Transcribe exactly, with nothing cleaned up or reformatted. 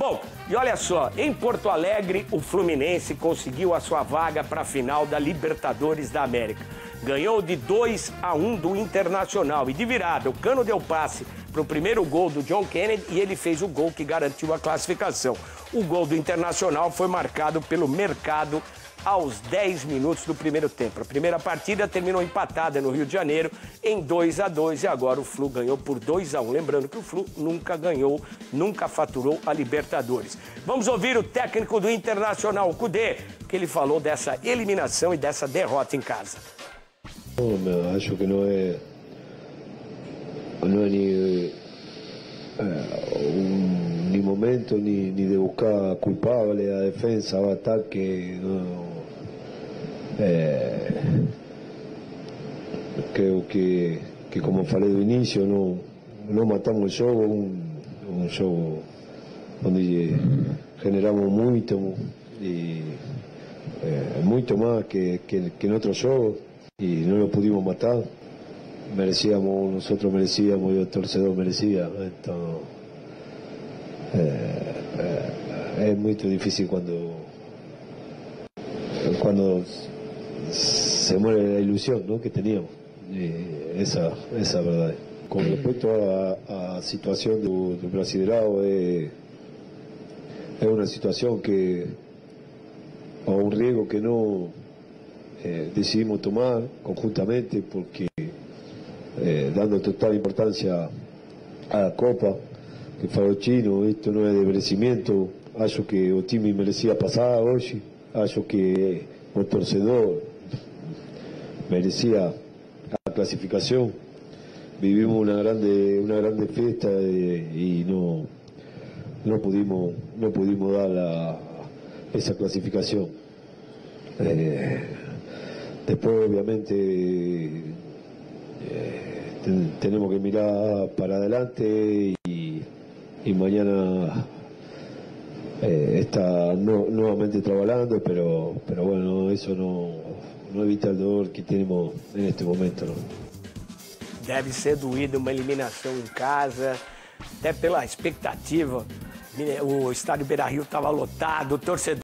Bom, e olha só, em Porto Alegre, o Fluminense conseguiu a sua vaga para a final da Libertadores da América. Ganhou de dois a um do Internacional e de virada, o Cano deu passe para o primeiro gol do John Kennedy e ele fez o gol que garantiu a classificação. O gol do Internacional foi marcado pelo Mercado aos dez minutos do primeiro tempo. A primeira partida terminou empatada no Rio de Janeiro em dois a dois e agora o Flu ganhou por dois a um. Lembrando que o Flu nunca ganhou, nunca faturou a Libertadores. Vamos ouvir o técnico do Internacional, o Coudet, que ele falou dessa eliminação e dessa derrota em casa. Eu acho que não é, não é nem, é, um... ni momento ni, ni de buscar culpable a defensa o ataque, no, eh, creo que, que como falei do inicio, no, no matamos el juego, un, un juego donde generamos mucho y eh, mucho más que, que, que en otros juegos y no lo pudimos matar. Merecíamos, nosotros merecíamos y el torcedor merecía. Entonces, Eh, eh, es muy difícil cuando cuando se muere la ilusión, ¿no?, que teníamos, eh, esa esa verdad. Con respecto a la situación del brasileirao, eh, es una situación que o un riesgo que no eh, decidimos tomar conjuntamente porque eh, dando total importancia a la Copa, que falou Chino, esto no es de merecimiento. Acho que o time merecía pasar hoy, acho que o torcedor merecía la clasificación. Vivimos una grande, una grande fiesta y no, no pudimos, no pudimos dar la, esa clasificación. Eh, después obviamente eh, ten, tenemos que mirar para adelante y y mañana eh, está no, nuevamente trabajando, pero, pero bueno, eso no, no evita el dolor que tenemos en este momento, ¿no? Deve ser doída uma eliminação em casa, até pela expectativa. O estádio Beira-Rio estava lotado, o torcedor...